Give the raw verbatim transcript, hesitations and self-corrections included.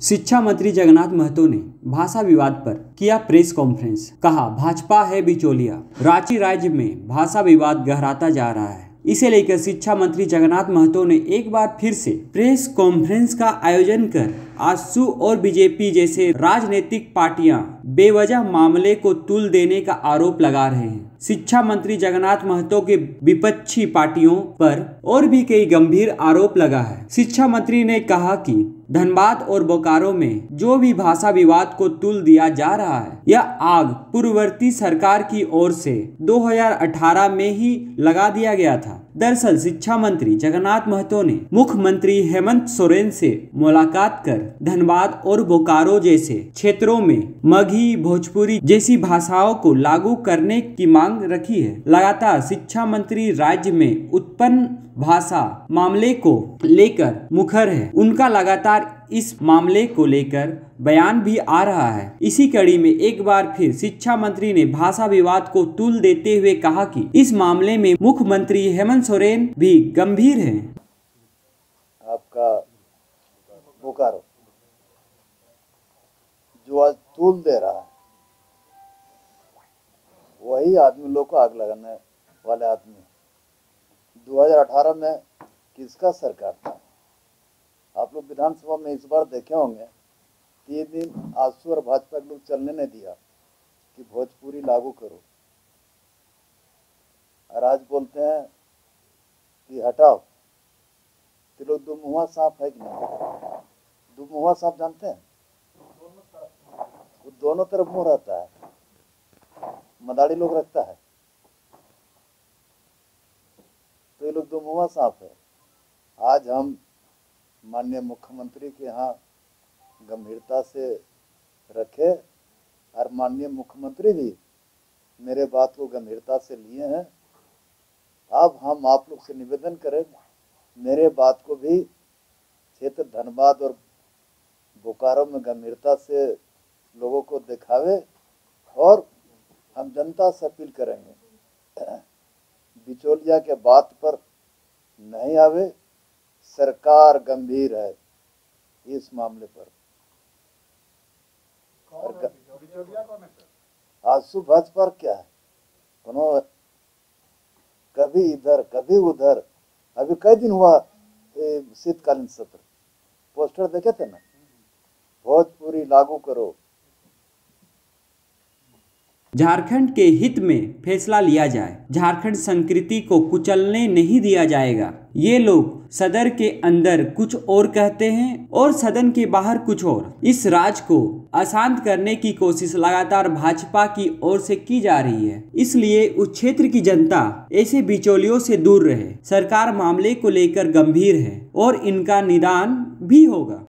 शिक्षा मंत्री जगन्नाथ महतो ने भाषा विवाद पर किया प्रेस कॉन्फ्रेंस, कहा भाजपा है बिचौलिया। रांची राज्य में भाषा विवाद गहराता जा रहा है, इसे लेकर शिक्षा मंत्री जगन्नाथ महतो ने एक बार फिर से प्रेस कॉन्फ्रेंस का आयोजन कर आसू और बीजेपी जैसे राजनीतिक पार्टियां बेवजह मामले को तुल देने का आरोप लगा रहे हैं। शिक्षा मंत्री जगन्नाथ महतो के विपक्षी पार्टियों पर और भी कई गंभीर आरोप लगा है। शिक्षा मंत्री ने कहा कि धनबाद और बोकारो में जो भी भाषा विवाद को तुल दिया जा रहा है, यह आग पूर्ववर्ती सरकार की ओर से दो हज़ार अठारह में ही लगा दिया गया था। दरअसल शिक्षा मंत्री जगन्नाथ महतो ने मुख्यमंत्री हेमंत सोरेन से मुलाकात कर धनबाद और बोकारो जैसे क्षेत्रों में मगही, भोजपुरी जैसी भाषाओं को लागू करने की मांग रखी है। लगातार शिक्षा मंत्री राज्य में उत्पन्न भाषा मामले को लेकर मुखर है। उनका लगातार इस मामले को लेकर बयान भी आ रहा है। इसी कड़ी में एक बार फिर शिक्षा मंत्री ने भाषा विवाद को तुल देते हुए कहा कि इस मामले में मुख्यमंत्री हेमंत सोरेन भी गंभीर हैं। आपका बोकारो जो आज तुल दे रहा है, वही आदमी लोग को आग लगाने वाले आदमी दो हज़ार अठारह में किसका सरकार था? आप लोग विधानसभा में इस बार देखे होंगे, तीन दिन आजसू और भाजपा के लोग चलने नहीं दिया कि भोजपुरी लागू करो, और आज बोलते हैं कि हटाओ। तो लोग दुमुहा सांप है कि नहीं? दुमुहा सांप जानते हैं, वो दोनों तरफ मुंह रहता है, मदारी लोग रखता है। तो ये लोग दुमुहा सांप है। आज हम माननीय मुख्यमंत्री के यहाँ गंभीरता से रखे, और माननीय मुख्यमंत्री भी मेरे बात को गंभीरता से लिए हैं। अब हम आप लोग से निवेदन करें, मेरे बात को भी क्षेत्र धनबाद और बोकारो में गंभीरता से लोगों को दिखावे, और हम जनता से अपील करेंगे बिचौलिया के बात पर नहीं आवे। सरकार गंभीर है इस मामले पर। आजसू भाजपा क्या है? कभी इधर कभी उधर। अभी कई दिन हुआ शीतकालीन सत्र, पोस्टर देखे थे ना, भोजपुरी लागू करो। झारखंड के हित में फैसला लिया जाए, झारखंड संस्कृति को कुचलने नहीं दिया जाएगा। ये लोग सदर के अंदर कुछ और कहते हैं और सदन के बाहर कुछ और। इस राज को अशांत करने की कोशिश लगातार भाजपा की ओर से की जा रही है, इसलिए उस क्षेत्र की जनता ऐसे बिचौलियों से दूर रहे। सरकार मामले को लेकर गंभीर है और इनका निदान भी होगा।